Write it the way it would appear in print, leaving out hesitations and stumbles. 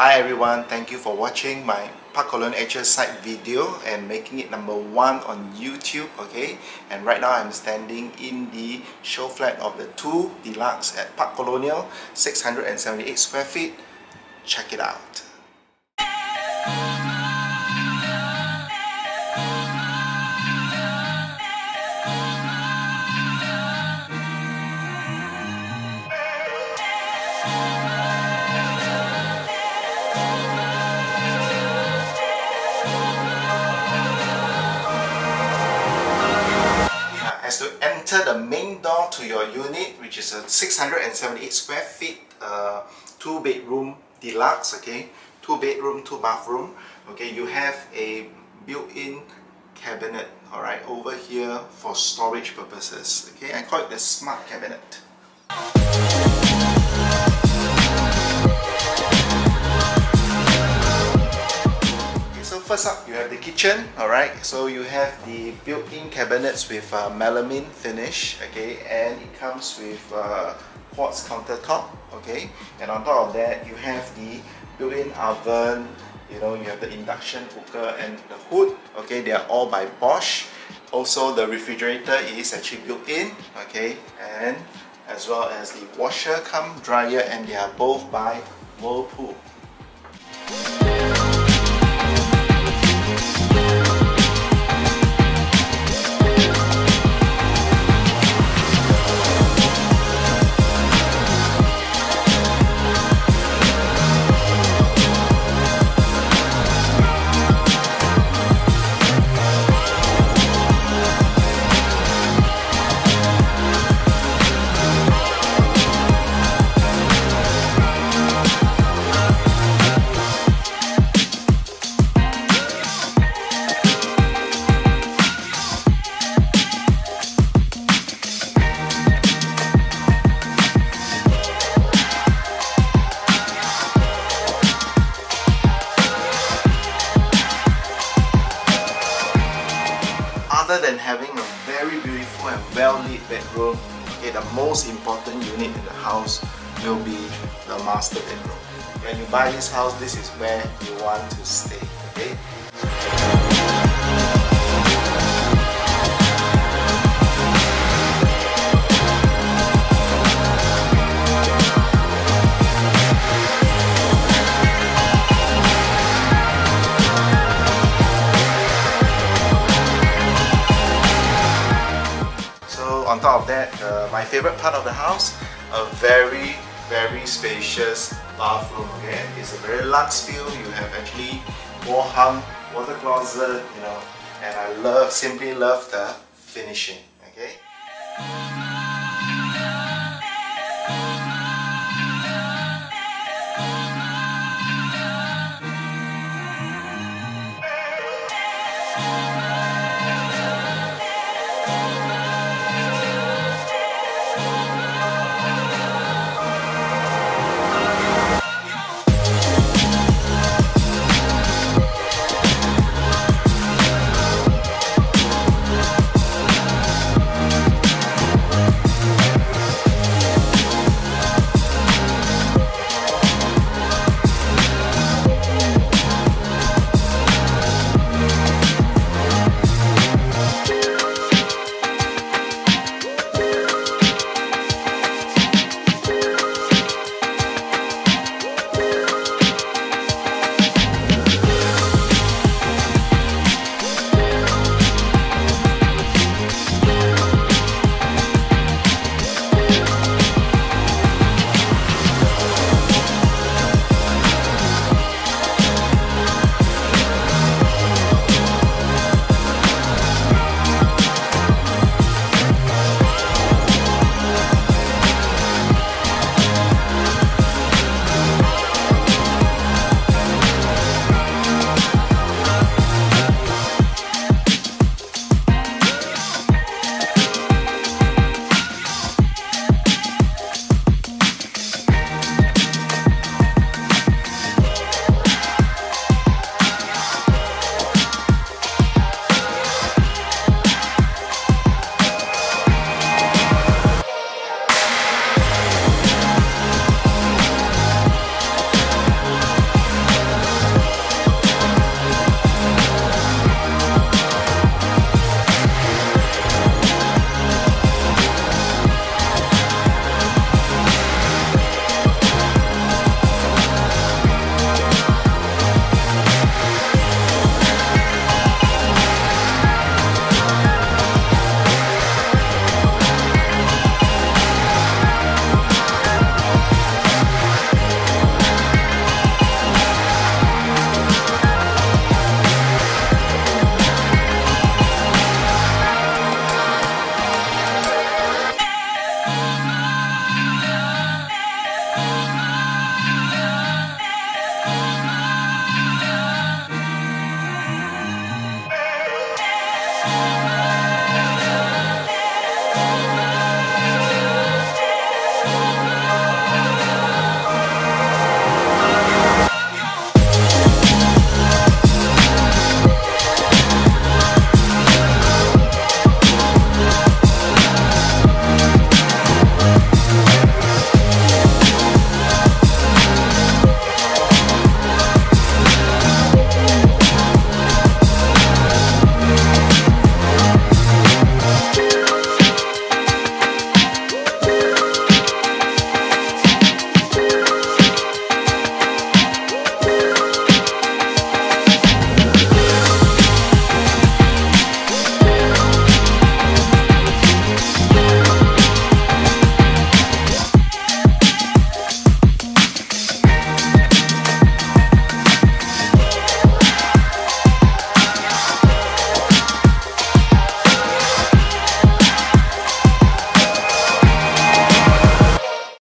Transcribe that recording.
Hi everyone, thank you for watching my Park Colonial site video and making it #1 on YouTube. Okay, and right now I'm standing in the show flat of the 2 Deluxe at Park Colonial, 678 square feet. Check it out. The main door to your unit, which is a 678 square feet 2-bedroom deluxe. Okay, 2-bedroom, 2-bathroom. Okay, you have a built-in cabinet, all right, over here for storage purposes. Okay, I call it the smart cabinet. First up, you have the kitchen, alright, so you have the built-in cabinets with melamine finish, okay, and it comes with quartz countertop, okay, and on top of that, you have the built-in oven, you know, you have the induction cooker and the hood, okay, they are all by Bosch. Also, the refrigerator is actually built-in, okay, and as well as the washer cum dryer, and they are both by Mopu. Other than having a very beautiful and well-lit bedroom, okay, the most important unit in the house will be the master bedroom. When you buy this house, this is where you want to stay, okay? On top of that, my favorite part of the house, a very spacious bathroom. Okay, and it's a very luxe feel. You have actually wall hung water closet, you know, and I simply love the finishing. Okay.